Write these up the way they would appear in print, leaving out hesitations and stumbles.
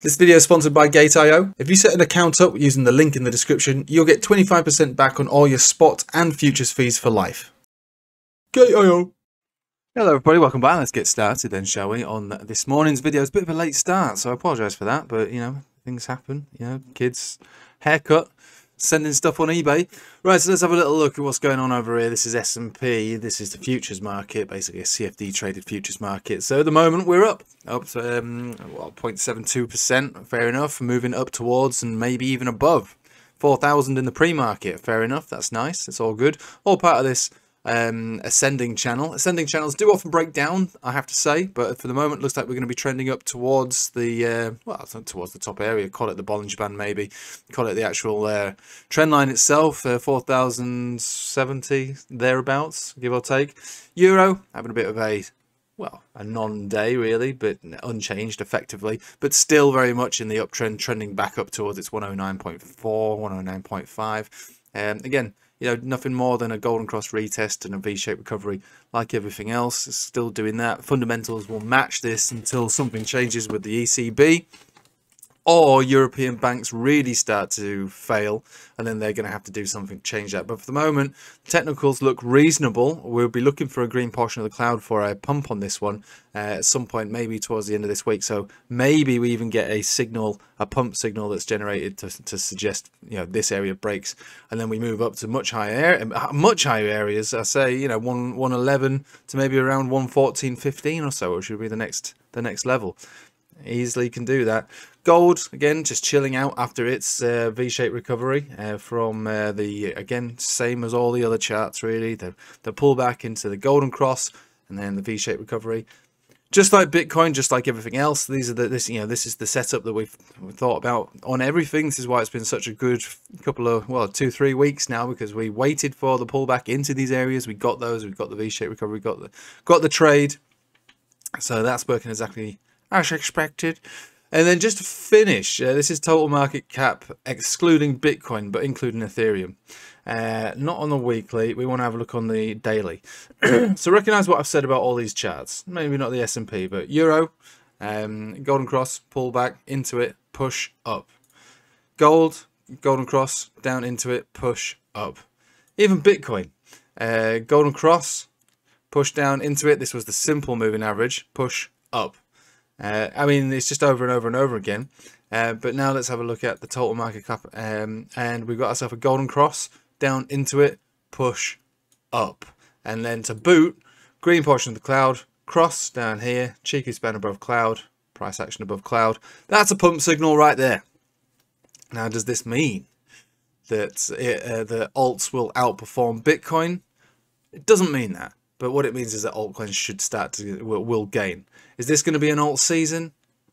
This video is sponsored by Gate.io. If you set an account up using the link in the description, you'll get 25% back on all your spot and futures fees for life. Gate.io. Hello everybody, welcome back. Let's get started then, shall we, on this morning's video. It's a bit of a late start, so I apologise for that, but you know, things happen, you know, kids, haircut, sending stuff on eBay. Right, so let's have a little look at what's going on over here. This is S&P, this is the futures market, basically a CFD traded futures market. So at the moment we're up to 0.72%, fair enough, moving up towards and maybe even above 4,000 in the pre-market, fair enough, that's nice, it's all good, all part of this ascending channel. Ascending channels do often break down, I have to say, but for the moment looks like we're going to be trending up towards the towards the top area, call it the Bollinger band, maybe call it the actual trend line itself, 4070 thereabouts, give or take. Euro having a bit of a, well, a non-day really, but unchanged effectively, but still very much in the uptrend, trending back up towards its 109.4, 109.5. Again, you know, nothing more than a Golden Cross retest and a V-shaped recovery like everything else. It's still doing that. Fundamentals will match this until something changes with the ECB or European banks really start to fail, and then they're going to have to do something to change that. But for the moment, technicals look reasonable. We'll be looking for a green portion of the cloud for a pump on this one at some point, maybe towards the end of this week. So maybe we even get a signal, a pump signal that's generated to suggest, you know, this area breaks, and then we move up to much higher areas. I say, you know, 111 to maybe around 114.15 or so, which would be the next level. Easily can do that. Gold again just chilling out after its V-shaped recovery from the, again, same as all the other charts really, the pullback into the Golden Cross and then the V-shaped recovery. Just like Bitcoin, just like everything else, these are this is the setup that we've thought about on everything. This is why it's been such a good couple of, well, 2-3 weeks now, because we waited for the pullback into these areas. We got those, we got the V-shaped recovery, we got the trade, so that's working exactly as expected. And then just to finish, this is total market cap excluding Bitcoin but including Ethereum. Not on the weekly, we want to have a look on the daily. So recognize what I've said about all these charts, maybe not the S&P, but Euro, Golden Cross, pull back into it, push up. Gold, Golden Cross, down into it, push up. Even Bitcoin, Golden Cross, push down into it. This was the simple moving average, push up. I mean, it's just over and over and over again. But now let's have a look at the total market cap. And we've got ourselves a Golden Cross, down into it, push up. And then to boot, green portion of the cloud, cross down here, cheeky span above cloud, price action above cloud. That's a pump signal right there. Now, does this mean that the alts will outperform Bitcoin? It doesn't mean that. But what it means is that altcoins should start to, will gain. Is this going to be an alt season?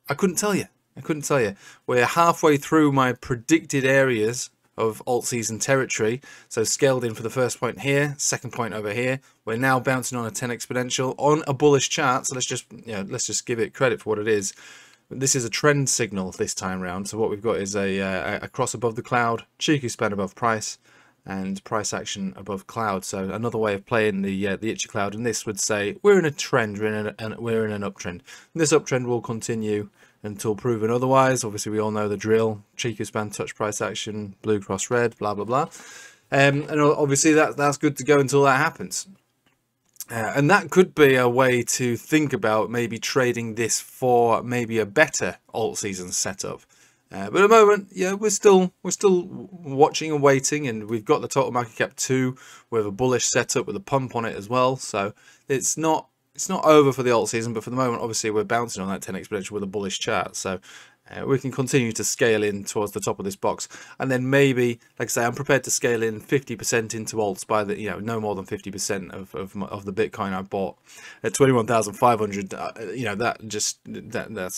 I couldn't tell you. I couldn't tell you. We're halfway through my predicted areas of alt season territory. So scaled in for the first point here, second point over here. We're now bouncing on a 10 exponential on a bullish chart. So let's just, you know, let's just give it credit for what it is. This is a trend signal this time round. So what we've got is a cross above the cloud, cheeky span above price, and price action above cloud. So another way of playing the itchy cloud, and this would say we're in a trend, we're in an uptrend. And this uptrend will continue until proven otherwise. Obviously, we all know the drill: cheeky span, touch price action, blue cross red, blah blah blah. And obviously that's good to go until that happens. And that could be a way to think about maybe trading this for maybe a better alt season setup. But at the moment, yeah, we're still watching and waiting, and we've got the total market cap 2 with a bullish setup with a pump on it as well. So it's not over for the alt season, but for the moment, obviously, we're bouncing on that 10 exponential with a bullish chart. So we can continue to scale in towards the top of this box, and then maybe, like I say, I'm prepared to scale in 50% into alts by the, you know, no more than 50% of the Bitcoin I bought at 21,500. You know, that's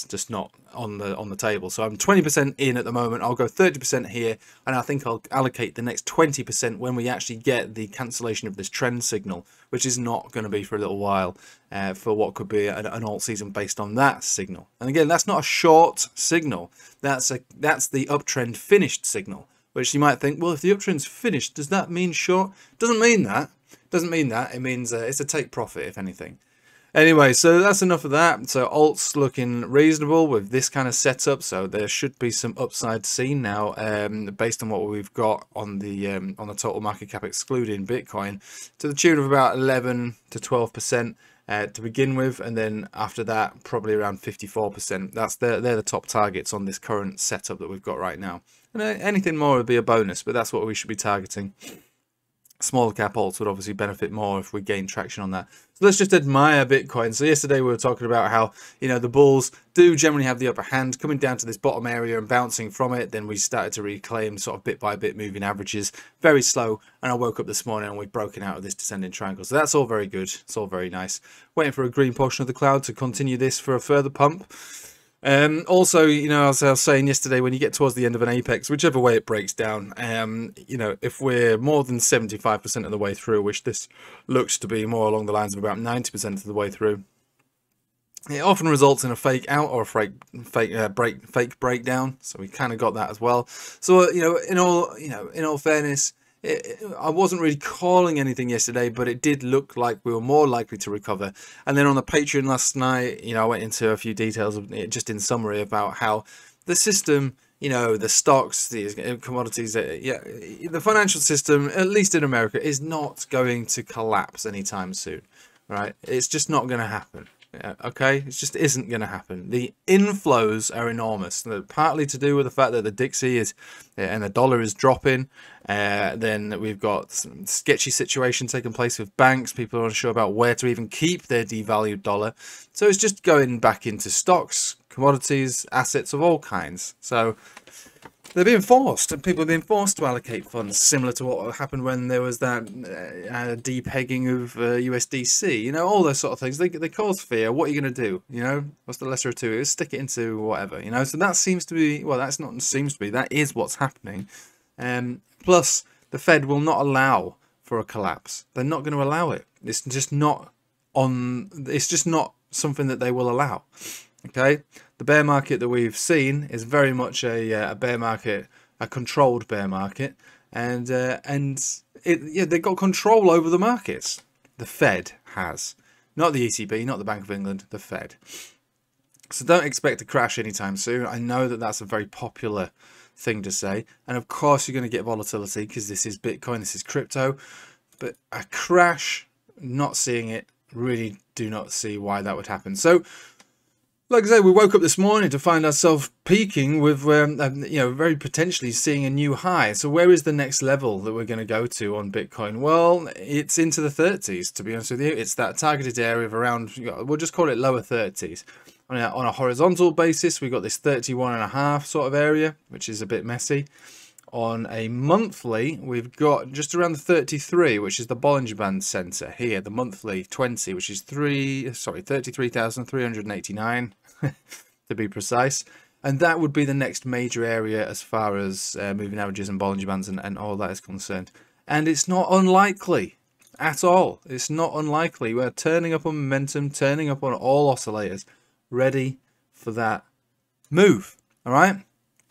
just not on the table. So I'm 20% in at the moment. I'll go 30% here, and I think I'll allocate the next 20% when we actually get the cancellation of this trend signal, which is not going to be for a little while. For what could be an alt season based on that signal. And again, that's not a short signal, that's the uptrend finished signal, which you might think, well, if the uptrend's finished, does that mean short? Doesn't mean that. It means it's a take profit, if anything. Anyway, so that's enough of that. So alt's looking reasonable with this kind of setup, so there should be some upside seen now, based on what we've got on the total market cap excluding Bitcoin, to the tune of about 11 to 12%. To begin with, and then after that probably around 54%. They're the top targets on this current setup that we've got right now, and anything more would be a bonus, but that's what we should be targeting. Small cap alts would obviously benefit more if we gain traction on that. So let's just admire Bitcoin. So yesterday we were talking about how, you know, the bulls do generally have the upper hand, coming down to this bottom area and bouncing from it. Then we started to reclaim sort of bit by bit moving averages, very slow. And I woke up this morning and we've broken out of this descending triangle. So that's all very good. It's all very nice. Waiting for a green portion of the cloud to continue this for a further pump. Also, you know, as I was saying yesterday, when you get towards the end of an apex, whichever way it breaks down, you know, if we're more than 75% of the way through, which this looks to be more along the lines of about 90% of the way through, it often results in a fake out or a fake breakdown. So we kind of got that as well. So, you know, in all fairness, I wasn't really calling anything yesterday, but it did look like we were more likely to recover. And then on the Patreon last night, you know, I went into a few details of it, just in summary, about how the system, you know, the stocks, the commodities, the financial system, at least in America, is not going to collapse anytime soon, right? It's just not going to happen. Yeah, okay, it just isn't going to happen. The inflows are enormous. They're partly to do with the fact that the Dixie is and the dollar is dropping. Then we've got some sketchy situation taking place with banks. People are unsure about where to even keep their devalued dollar. So it's just going back into stocks, commodities, assets of all kinds. So they're being forced, and people have been forced to allocate funds, similar to what happened when there was that depegging of USDC. You know, all those sort of things. They cause fear. What are you going to do? You know, what's the lesser of two evils? Stick it into whatever. You know, so that seems to be, well, that's not seems to be, that is what's happening. Plus, the Fed will not allow for a collapse. They're not going to allow it. It's just not on. It's just not something that they will allow. Okay, the bear market that we've seen is very much a bear market, a controlled bear market, and they've got control over the markets. The Fed has, not the ECB, not the Bank of England, the Fed. So don't expect a crash anytime soon. I know that that's a very popular thing to say, and of course you're going to get volatility because this is Bitcoin, this is crypto, but a crash, not seeing it, really do not see why that would happen. So, like I say, we woke up this morning to find ourselves peaking with, you know, very potentially seeing a new high. So where is the next level that we're going to go to on Bitcoin? Well, it's into the 30s, to be honest with you. It's that targeted area of around, we'll just call it lower 30s. On a horizontal basis, we've got this 31.5 sort of area, which is a bit messy. On a monthly, we've got just around the 33, which is the Bollinger band center here, the monthly 20, which is 33,389 to be precise, and that would be the next major area as far as moving averages and Bollinger bands and all that is concerned. And it's not unlikely at all. It's not unlikely. We're turning up on momentum, turning up on all oscillators, ready for that move. All right,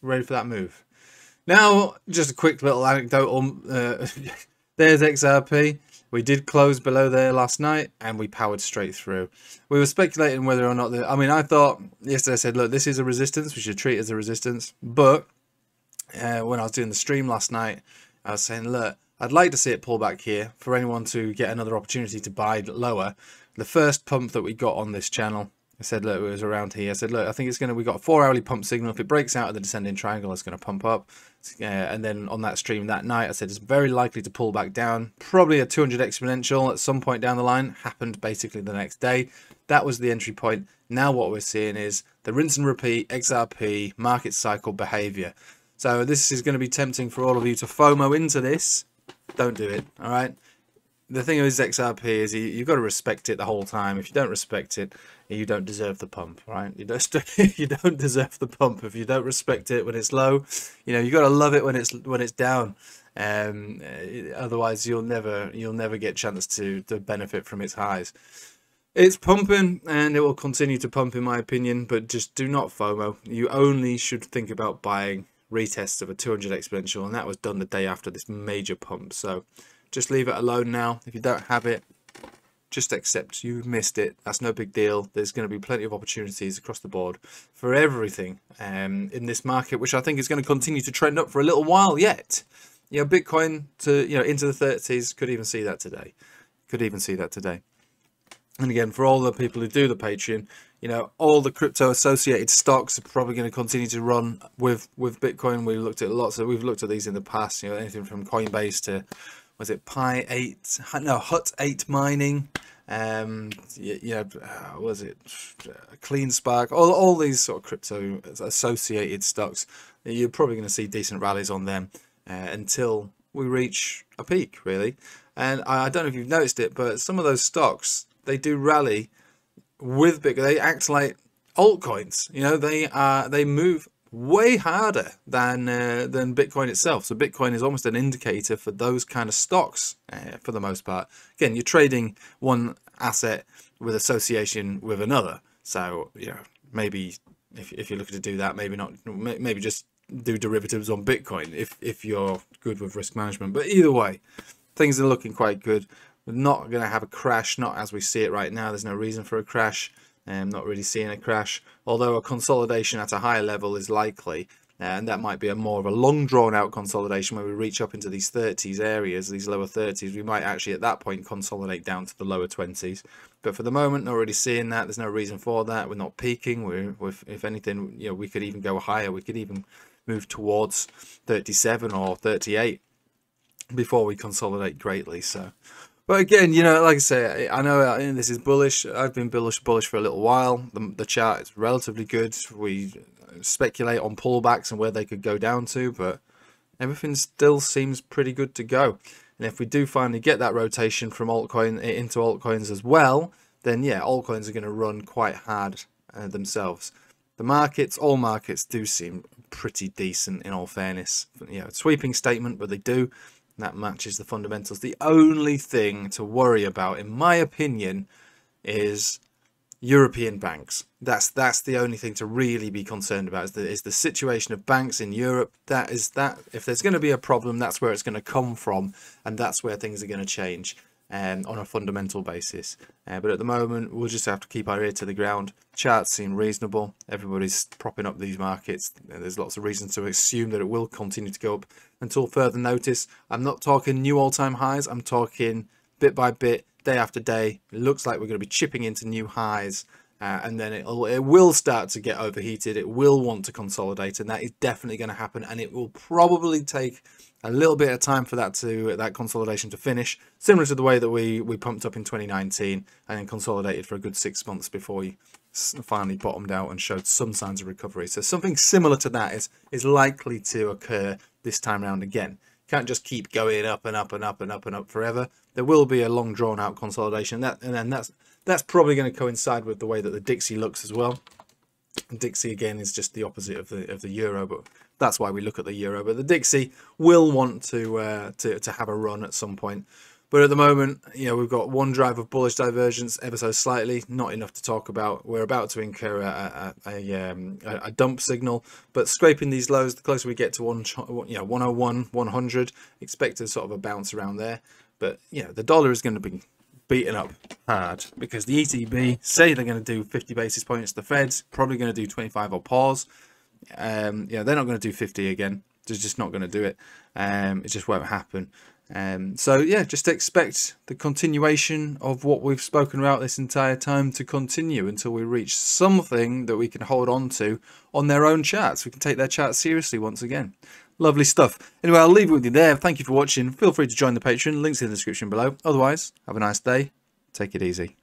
ready for that move. Now, just a quick little anecdotal, there's XRP. We did close below there last night and we powered straight through. We were speculating whether or not, I thought yesterday, I said, look, this is a resistance. We should treat it as a resistance. But when I was doing the stream last night, I was saying, look, I'd like to see it pull back here for anyone to get another opportunity to buy lower. The first pump that we got on this channel, I said, look, it was around here. I said, look, I think it's going to, we got a 4-hourly pump signal. If it breaks out of the descending triangle, it's going to pump up. And then on that stream that night, I said, it's very likely to pull back down. Probably a 200 exponential at some point down the line. Happened basically the next day. That was the entry point. Now what we're seeing is the rinse and repeat XRP market cycle behavior. So this is going to be tempting for all of you to FOMO into this. Don't do it. All right. The thing with XRP is you've got to respect it the whole time. If you don't respect it, you don't deserve the pump, right? You don't deserve the pump if you don't respect it when it's low. You know, you've got to love it when it's down. Otherwise, you'll never get a chance to benefit from its highs. It's pumping and it will continue to pump, in my opinion. But just do not FOMO. You only should think about buying retests of a 200 exponential, and that was done the day after this major pump. So just leave it alone now. If you don't have it, just accept you've missed it. That's no big deal. There's going to be plenty of opportunities across the board for everything in this market, which I think is going to continue to trend up for a little while yet. You know, Bitcoin to, you know, into the 30s, could even see that today. Could even see that today. And again, for all the people who do the Patreon, you know, all the crypto associated stocks are probably going to continue to run with Bitcoin. We looked at lots of, we've looked at these in the past, you know, anything from Coinbase to, was it Hut 8 mining, was it Clean Spark, all these sort of crypto associated stocks. You're probably going to see decent rallies on them until we reach a peak, really. And I don't know if you've noticed it, but some of those stocks, they do rally with Bitcoin. They act like altcoins. You know, they move way harder than Bitcoin itself. So Bitcoin is almost an indicator for those kind of stocks for the most part. Again, you're trading one asset with association with another. So, you know, maybe if you're looking to do that, maybe not. Maybe just do derivatives on Bitcoin if you're good with risk management. But either way, things are looking quite good. We're not going to have a crash, not as we see it right now. There's no reason for a crash. I'm not really seeing a crash, although a consolidation at a higher level is likely. And that might be a more of a long drawn out consolidation where we reach up into these 30s areas, these lower 30s. We might actually at that point consolidate down to the lower 20s. But for the moment, not really seeing that. There's no reason for that. We're not peaking. We're if anything, you know, we could even go higher. We could even move towards 37 or 38 before we consolidate greatly. So, but again, you know, like I say, I know this is bullish. I've been bullish for a little while. The chart is relatively good. We speculate on pullbacks and where they could go down to, but everything still seems pretty good to go. And if we do finally get that rotation from altcoin into altcoins as well, then yeah, altcoins are going to run quite hard themselves. The markets, all markets do seem pretty decent in all fairness. You know, sweeping statement, but they do. That matches the fundamentals. The only thing to worry about, in my opinion, is European banks. That's the only thing to really be concerned about is the situation of banks in Europe. That is that. If there's going to be a problem, that's where it's going to come from, and that's where things are going to change on a fundamental basis. But at the moment, we'll just have to keep our ear to the ground. Charts seem reasonable. Everybody's propping up these markets. There's lots of reasons to assume that it will continue to go up until further notice. I'm not talking new all-time highs. I'm talking bit by bit, day after day. It looks like we're going to be chipping into new highs, and then it will start to get overheated. It will want to consolidate, and that is definitely going to happen. And it will probably take a little bit of time for that consolidation to finish, similar to the way that we pumped up in 2019 and then consolidated for a good 6 months before we finally bottomed out and showed some signs of recovery. So something similar to that is likely to occur this time around again. Can't just keep going up and up and up and up and up forever. There will be a long drawn out consolidation, and then that's probably going to coincide with the way that the Dixie looks as well. Dixie again is just the opposite of the euro, but that's why we look at the euro. But the Dixie will want to have a run at some point. But at the moment, you know, we've got one drive of bullish divergence ever so slightly, not enough to talk about. We're about to incur a dump signal, but scraping these lows, the closer we get to 101, 100, expect a sort of a bounce around there. But yeah, you know, the dollar is going to be beaten up hard because the ECB say they're going to do 50 basis points. The Fed's probably going to do 25 or pause. Yeah, they're not going to do 50 again. They're just not going to do it. It just won't happen. So yeah, just expect the continuation of what we've spoken about this entire time to continue until we reach something that we can hold on to on their own charts. We can take their charts seriously once again. Lovely stuff. Anyway, I'll leave it with you there. Thank you for watching. Feel free to join the Patreon. Links in the description below. Otherwise, have a nice day. Take it easy.